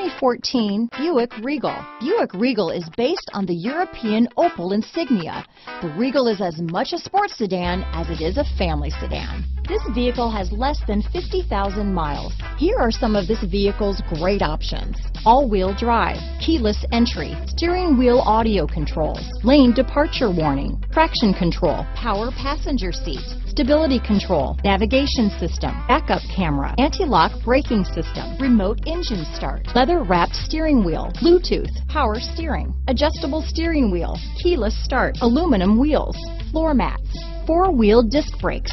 2014 Buick Regal. Buick Regal is based on the European Opel Insignia. The Regal is as much a sports sedan as it is a family sedan. This vehicle has less than 50,000 miles. Here are some of this vehicle's great options: all-wheel drive, keyless entry, steering wheel audio controls, lane departure warning, traction control, power passenger seat, stability control, navigation system, backup camera, anti-lock braking system, remote engine start, leather-wrapped steering wheel, Bluetooth, power steering, adjustable steering wheel, keyless start, aluminum wheels, floor mats, four-wheel disc brakes.